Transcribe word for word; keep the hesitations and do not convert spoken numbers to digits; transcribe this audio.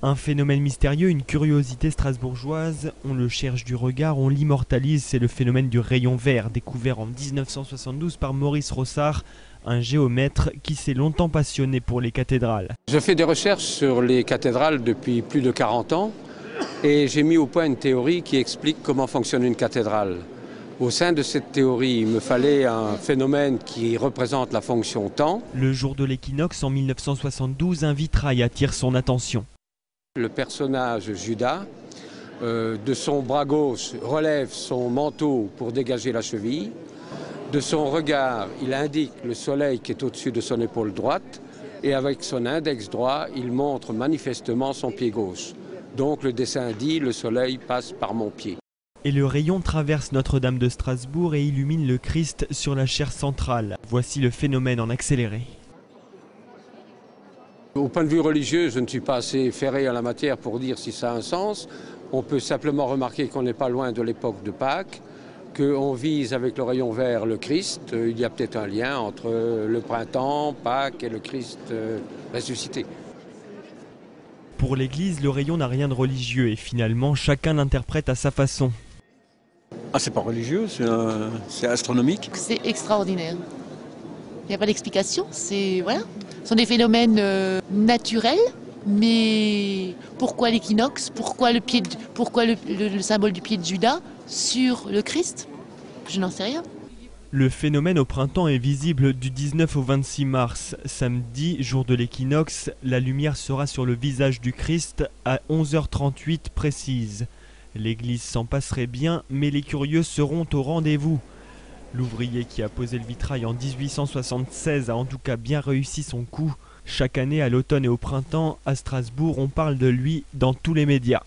Un phénomène mystérieux, une curiosité strasbourgeoise, on le cherche du regard, on l'immortalise, c'est le phénomène du rayon vert, découvert en mille neuf cent soixante-douze par Maurice Rossard, un géomètre qui s'est longtemps passionné pour les cathédrales. Je fais des recherches sur les cathédrales depuis plus de quarante ans et j'ai mis au point une théorie qui explique comment fonctionne une cathédrale. Au sein de cette théorie, il me fallait un phénomène qui représente la fonction temps. Le jour de l'équinoxe en mille neuf cent soixante-douze, un vitrail attire son attention. Le personnage Judas, euh, de son bras gauche, relève son manteau pour dégager la cheville. De son regard, il indique le soleil qui est au-dessus de son épaule droite. Et avec son index droit, il montre manifestement son pied gauche. Donc le dessin dit, le soleil passe par mon pied. Et le rayon traverse Notre-Dame de Strasbourg et illumine le Christ sur la chaire centrale. Voici le phénomène en accéléré. Au point de vue religieux, je ne suis pas assez ferré en la matière pour dire si ça a un sens. On peut simplement remarquer qu'on n'est pas loin de l'époque de Pâques, qu'on vise avec le rayon vert le Christ. Il y a peut-être un lien entre le printemps, Pâques et le Christ ressuscité. Pour l'Église, le rayon n'a rien de religieux et finalement, chacun l'interprète à sa façon. Ah, c'est pas religieux, c'est euh, astronomique. C'est extraordinaire. Il n'y a pas d'explication, c'est voilà. Ce sont des phénomènes euh, naturels, mais pourquoi l'équinoxe? Pourquoi, le, pied de, pourquoi le, le, le symbole du pied de Judas sur le Christ? Je n'en sais rien. Le phénomène au printemps est visible du dix-neuf au vingt-six mars. Samedi, jour de l'équinoxe, la lumière sera sur le visage du Christ à onze heures trente-huit précise. L'église s'en passerait bien, mais les curieux seront au rendez-vous. L'ouvrier qui a posé le vitrail en mille huit cent soixante-seize a en tout cas bien réussi son coup. Chaque année, à l'automne et au printemps, à Strasbourg, on parle de lui dans tous les médias.